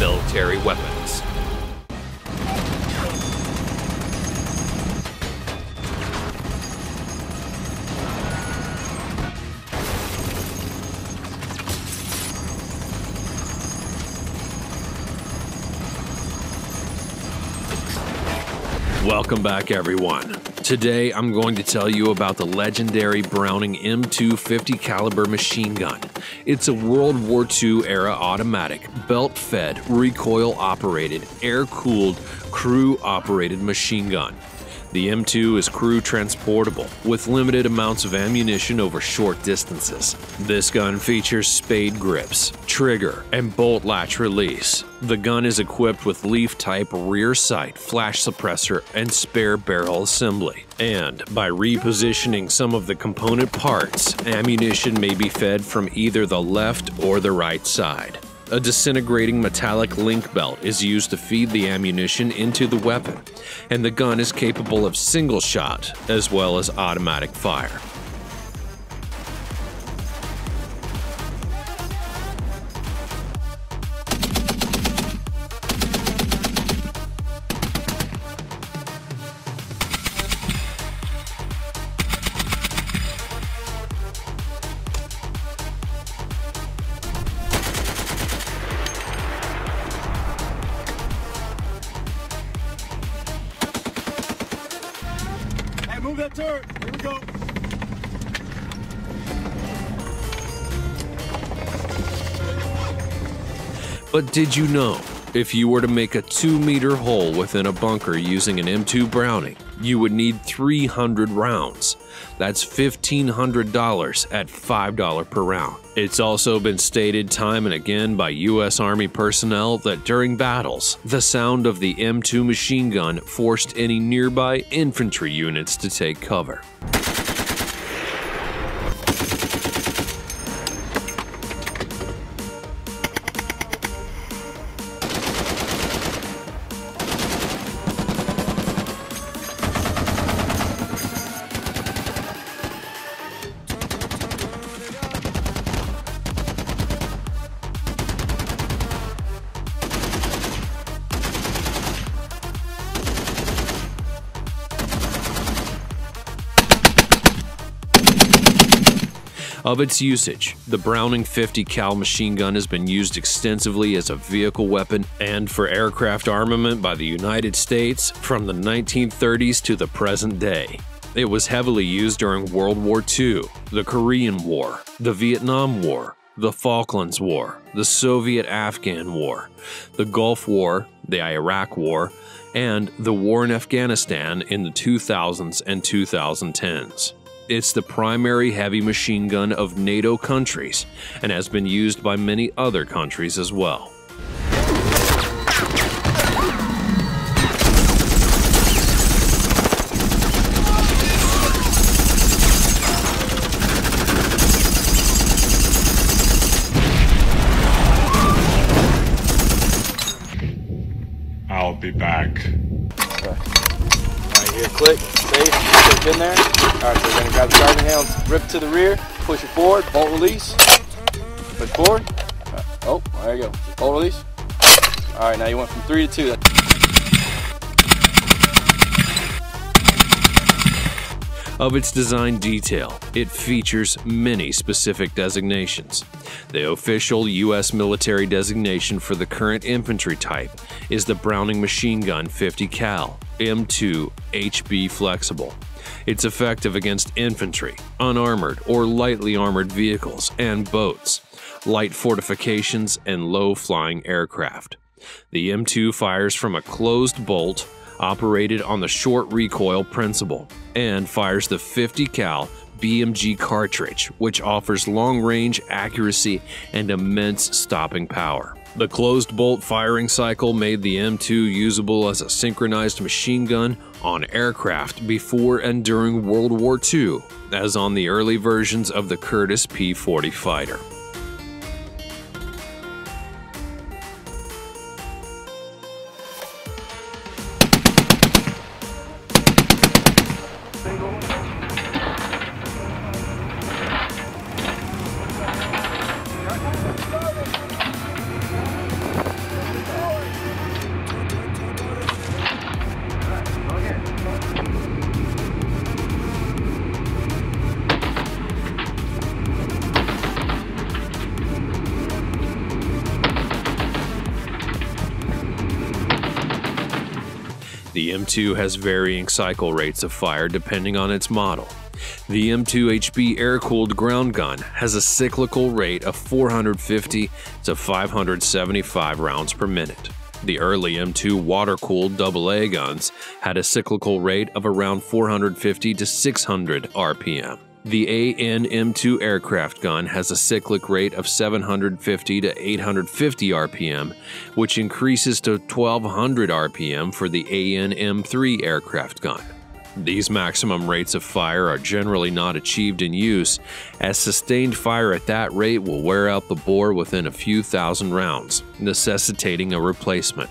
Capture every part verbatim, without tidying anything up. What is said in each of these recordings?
military weapons. Welcome back, everyone. Today I'm going to tell you about the legendary Browning M two fifty caliber machine gun. It's a World War Two era automatic, belt-fed, recoil-operated, air-cooled, crew-operated machine gun. The M two is crew transportable, with limited amounts of ammunition over short distances. This gun features spade grips, trigger, and bolt latch release. The gun is equipped with leaf-type rear sight, flash suppressor, and spare barrel assembly. And by repositioning some of the component parts, ammunition may be fed from either the left or the right side. A disintegrating metallic link belt is used to feed the ammunition into the weapon, and the gun is capable of single shot as well as automatic fire. Move that turret. Here we go. But did you know, if you were to make a two meter hole within a bunker using an M two Browning, you would need three hundred rounds. That's fifteen hundred dollars at five dollars per round. It's also been stated time and again by U S Army personnel that during battles, the sound of the M two machine gun forced any nearby infantry units to take cover. Of its usage, the Browning fifty cal machine gun has been used extensively as a vehicle weapon and for aircraft armament by the United States from the nineteen thirties to the present day. It was heavily used during World War Two, the Korean War, the Vietnam War, the Falklands War, the Soviet-Afghan War, the Gulf War, the Iraq War, and the war in Afghanistan in the two thousands and two thousand tens. It's the primary heavy machine gun of NATO countries and has been used by many other countries as well. I'll be back. Right here, click, save, click in there. Alright, so we're going to grab the driving handles, rip to the rear, push it forward, bolt release, push forward, right. Oh, there you go, bolt release. Alright, now you went from three to two. Of its design detail, it features many specific designations. The official U S military designation for the current infantry type is the Browning Machine Gun fifty cal, M two H B Flexible. It's effective against infantry, unarmored or lightly armored vehicles and boats, light fortifications, and low-flying aircraft. The M two fires from a closed bolt operated on the short recoil principle and fires the fifty cal B M G cartridge, which offers long-range accuracy and immense stopping power. The closed bolt firing cycle made the M two usable as a synchronized machine gun on aircraft before and during World War Two, as on the early versions of the Curtiss P forty fighter. The M two has varying cycle rates of fire depending on its model. The M two H B air-cooled ground gun has a cyclical rate of four hundred fifty to five hundred seventy-five rounds per minute. The early M two water-cooled double A guns had a cyclical rate of around four hundred fifty to six hundred R P M. The A N M two aircraft gun has a cyclic rate of seven hundred fifty to eight hundred fifty R P M, which increases to twelve hundred R P M for the A N M three aircraft gun. These maximum rates of fire are generally not achieved in use, as sustained fire at that rate will wear out the bore within a few thousand rounds, necessitating a replacement.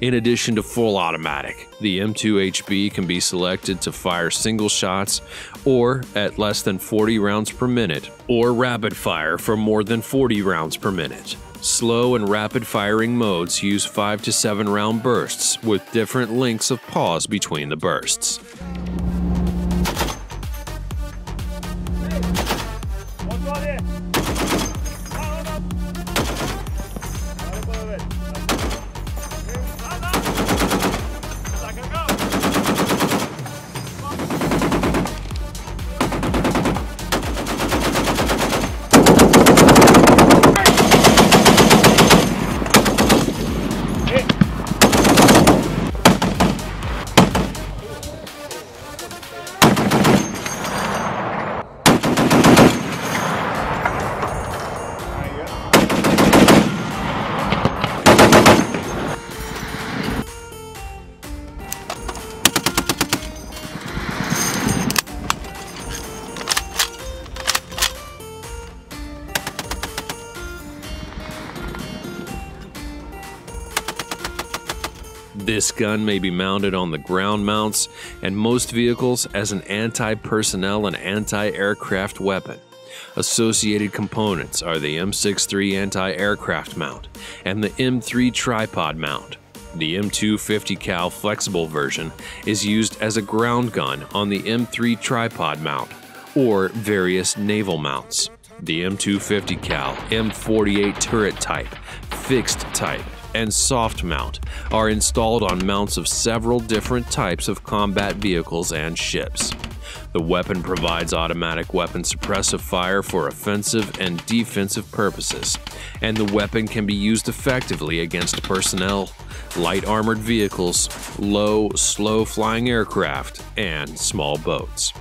In addition to full automatic, the M two H B can be selected to fire single shots or at less than forty rounds per minute, or rapid fire for more than forty rounds per minute. Slow and rapid firing modes use five to seven round bursts with different lengths of pause between the bursts. This gun may be mounted on the ground mounts and most vehicles as an anti-personnel and anti-aircraft weapon. Associated components are the M sixty-three anti-aircraft mount and the M three tripod mount. The M two fifty cal flexible version is used as a ground gun on the M three tripod mount or various naval mounts. The M two fifty cal, M forty-eight turret type, fixed type, and soft mount are installed on mounts of several different types of combat vehicles and ships. The weapon provides automatic weapon suppressive fire for offensive and defensive purposes, and the weapon can be used effectively against personnel, light armored vehicles, low, slow-flying aircraft, and small boats.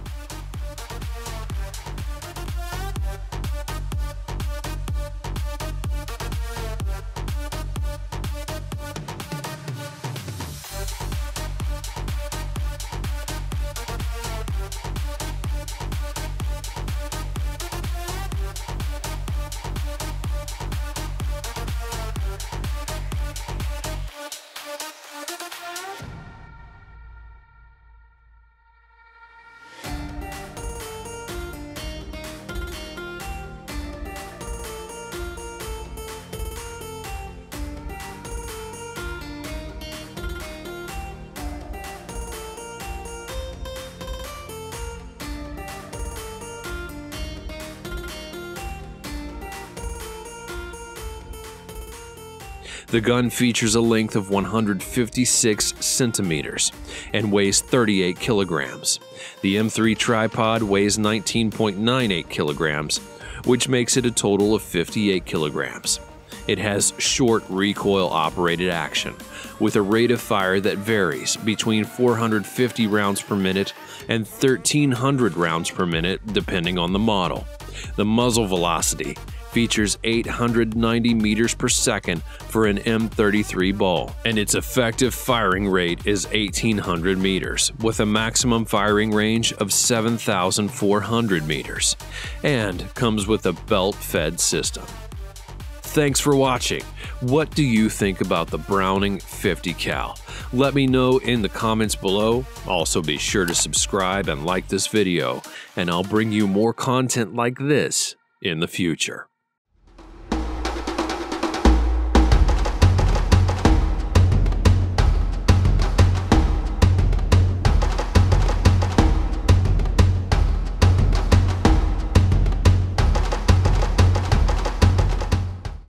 The gun features a length of one hundred fifty-six centimeters and weighs thirty-eight kilograms. The M three tripod weighs nineteen point nine eight kilograms, which makes it a total of fifty-eight kilograms. It has short recoil-operated action, with a rate of fire that varies between four hundred fifty rounds per minute and thirteen hundred rounds per minute, depending on the model. The muzzle velocity features eight hundred ninety meters per second for an M thirty-three ball, and its effective firing rate is eighteen hundred meters, with a maximum firing range of seven thousand four hundred meters, and comes with a belt-fed system. Thanks for watching. What do you think about the Browning fifty cal? Let me know in the comments below. Also be sure to subscribe and like this video, and I'll bring you more content like this in the future.